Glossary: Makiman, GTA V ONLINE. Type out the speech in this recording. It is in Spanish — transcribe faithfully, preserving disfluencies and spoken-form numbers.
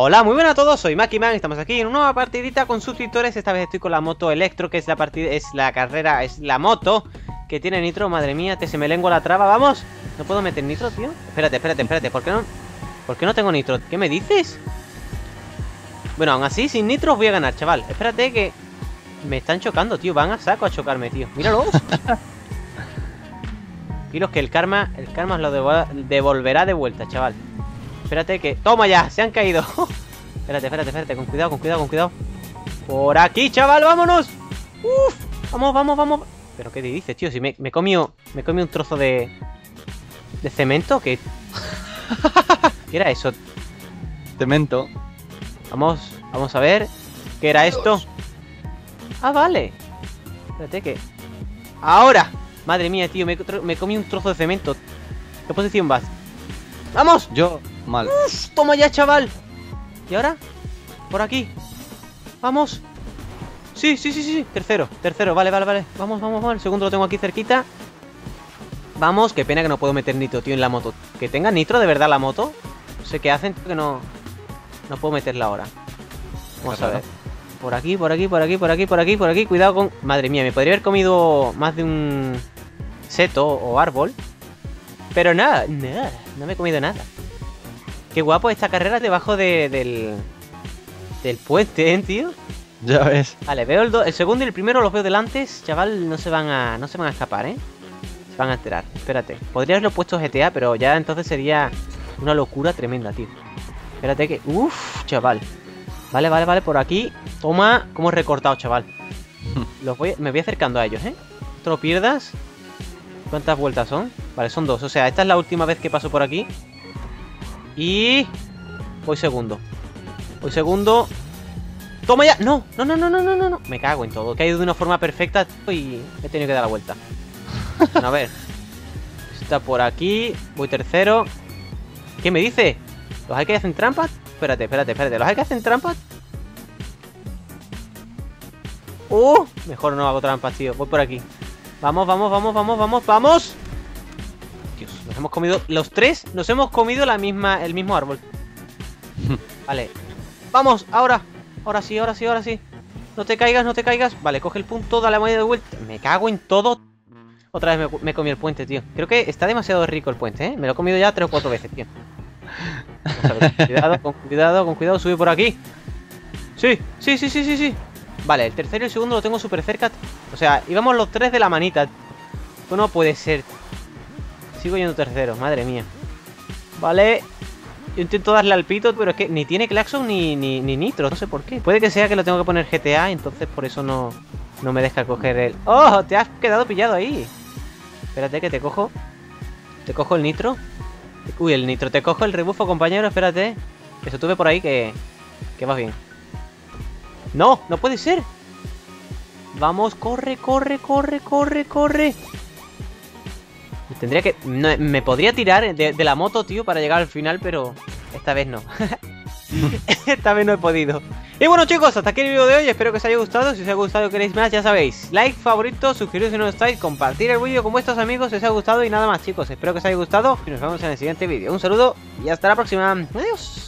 Hola, muy buenas a todos, soy Makiman, estamos aquí en una nueva partidita con suscriptores. Esta vez estoy con la moto electro, que es la partida, es la carrera, es la moto que tiene nitro. Madre mía, te se me lengua la traba, vamos. No puedo meter nitro, tío. Espérate, espérate, espérate, ¿por qué no? ¿Por qué no tengo nitro? ¿Qué me dices? Bueno, aún así, sin nitro voy a ganar, chaval. Espérate que me están chocando, tío. Van a saco a chocarme, tío. Míralos. Y los que el karma, el karma os lo devolverá de vuelta, chaval. Espérate que... ¡Toma ya! ¡Se han caído! Espérate, espérate, espérate. Con cuidado, con cuidado, con cuidado. ¡Por aquí, chaval! ¡Vámonos! ¡Uf! ¡Vamos, vamos, vamos! ¿Pero qué te dices, tío? Si me, me comió... Me comió un trozo de... ¿De cemento? ¿Qué? ¿Qué era eso? Cemento. Vamos, vamos a ver. ¿Qué era esto? Ah, vale. Espérate que... ¡Ahora! Madre mía, tío. Me, me comí un trozo de cemento. ¿Qué posición vas? ¡Vamos! Yo... Mal. Uf, toma ya, chaval. ¿Y ahora? Por aquí. Vamos. Sí, sí, sí, sí. Tercero, tercero. Vale, vale, vale. Vamos, vamos, vamos. El segundo lo tengo aquí cerquita. Vamos. Qué pena que no puedo meter nitro, tío, en la moto. Que tenga nitro de verdad la moto. No sé qué hacen, que no... No puedo meterla ahora. Vamos a ver. Por aquí, por aquí, por aquí, por aquí, por aquí, por aquí. Cuidado con... Madre mía, me podría haber comido más de un... seto o árbol. Pero nada, nada. No me he comido nada. Qué guapo esta carrera debajo de, del, del puente, ¿eh, tío? Ya ves. Vale, veo el, do, el segundo y el primero los veo delante, chaval, no se van a no se van a escapar, ¿eh? Se van a enterar. Espérate, podría haberlo puesto G T A, pero ya entonces sería una locura tremenda, tío. Espérate que... Uff, chaval. Vale, vale, vale, por aquí. Toma, como he recortado, chaval. Los voy, me voy acercando a ellos, ¿eh? No te lo pierdas. ¿Cuántas vueltas son? Vale, son dos. O sea, esta es la última vez que paso por aquí. Y... Voy segundo. Voy segundo. ¡Toma ya! ¡No! ¡No, no, no, no, no, no! Me cago en todo. He caído de una forma perfecta y he tenido que dar la vuelta. Bueno, a ver. Está por aquí. Voy tercero. ¿Qué me dice? ¿Los hay que hacen trampas? Espérate, espérate, espérate. ¿Los hay que hacen trampas? ¡Oh! Mejor no hago trampas, tío. Voy por aquí. Vamos, vamos, vamos, vamos, vamos, vamos. Dios, nos hemos comido... Los tres nos hemos comido la misma, el mismo árbol. Vale. ¡Vamos! ¡Ahora! Ahora sí, ahora sí, ahora sí. No te caigas, no te caigas. Vale, coge el punto, dale la moneda de vuelta. Me cago en todo. Otra vez me, me comí el puente, tío. Creo que está demasiado rico el puente, ¿eh? Me lo he comido ya tres o cuatro veces, tío. Vamos a ver, cuidado, con cuidado, con cuidado. Sube por aquí. Sí, sí, sí, sí, sí, sí. Vale, el tercero y el segundo lo tengo súper cerca. O sea, íbamos los tres de la manita. Esto no puede ser. Sigo yendo tercero, madre mía. Vale. Yo intento darle al pito, pero es que ni tiene claxon ni, ni, ni nitro. No sé por qué. Puede que sea que lo tengo que poner G T A, entonces por eso no, no me deja coger el... ¡Oh! Te has quedado pillado ahí. Espérate que te cojo. Te cojo el nitro. Uy, el nitro. Te cojo el rebufo, compañero. Espérate. Que se tuve por ahí que... Que vas bien. ¡No! ¡No puede ser! Vamos, corre, corre, corre, corre, corre. Tendría que... No, me podría tirar de, de la moto, tío, para llegar al final, pero... Esta vez no. Esta vez no he podido. Y bueno, chicos, hasta aquí el vídeo de hoy. Espero que os haya gustado. Si os ha gustado y queréis más, ya sabéis. Like, favorito, suscribiros si no lo estáis, compartir el vídeo con vuestros amigos si os ha gustado. Y nada más, chicos. Espero que os haya gustado y nos vemos en el siguiente vídeo. Un saludo y hasta la próxima. Adiós.